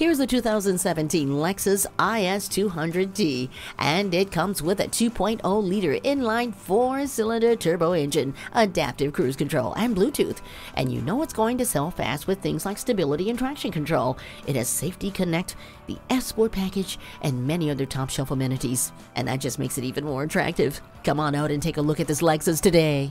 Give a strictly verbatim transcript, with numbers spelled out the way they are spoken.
Here's the two thousand seventeen Lexus I S two hundred D, and it comes with a two point oh liter inline four-cylinder turbo engine, adaptive cruise control, and Bluetooth. And you know it's going to sell fast with things like stability and traction control. It has Safety Connect, the S-Sport package, and many other top-shelf amenities. And that just makes it even more attractive. Come on out and take a look at this Lexus today.